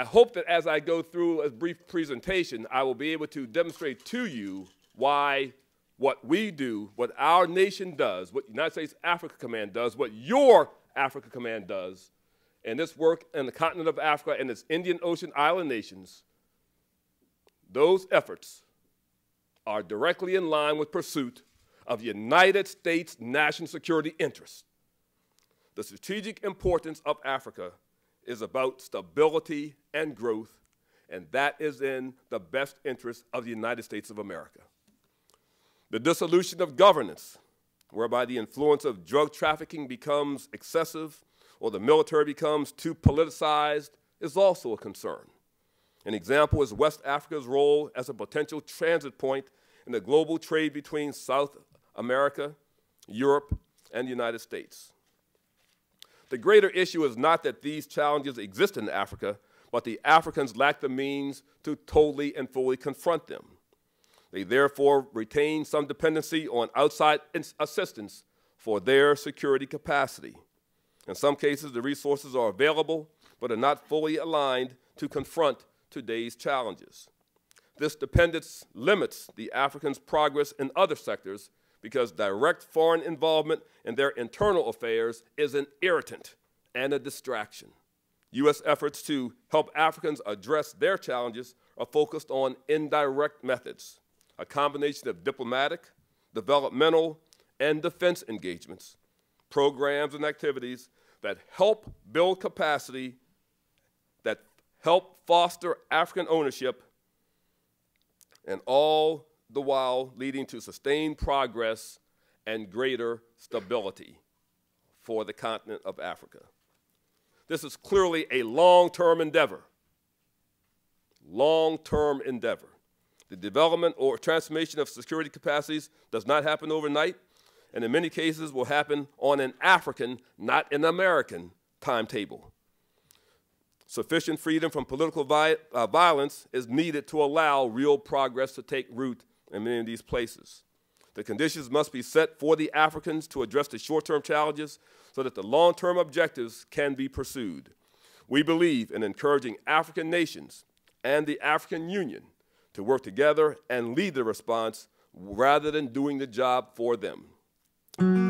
I hope that as I go through a brief presentation, I will be able to demonstrate to you why what we do, what our nation does, what United States Africa Command does, what your Africa Command does, and this work in the continent of Africa and its Indian Ocean island nations, those efforts are directly in line with pursuit of United States national security interests. The strategic importance of Africa is about stability and growth, and that is in the best interest of the United States of America. The dissolution of governance, whereby the influence of drug trafficking becomes excessive or the military becomes too politicized, is also a concern. An example is West Africa's role as a potential transit point in the global trade between South America, Europe, and the United States. The greater issue is not that these challenges exist in Africa, but the Africans lack the means to totally and fully confront them. They therefore retain some dependency on outside assistance for their security capacity. In some cases, the resources are available, but are not fully aligned to confront today's challenges. This dependence limits the Africans' progress in other sectors, because direct foreign involvement in their internal affairs is an irritant and a distraction. U.S. efforts to help Africans address their challenges are focused on indirect methods, a combination of diplomatic, developmental, and defense engagements, programs and activities that help build capacity, that help foster African ownership, and all the while leading to sustained progress and greater stability for the continent of Africa. This is clearly a long-term endeavor. Long-term endeavor. The development or transformation of security capacities does not happen overnight, and in many cases will happen on an African, not an American, timetable. Sufficient freedom from political violence is needed to allow real progress to take root in many of these places. The conditions must be set for the Africans to address the short-term challenges so that the long-term objectives can be pursued. We believe in encouraging African nations and the African Union to work together and lead the response rather than doing the job for them.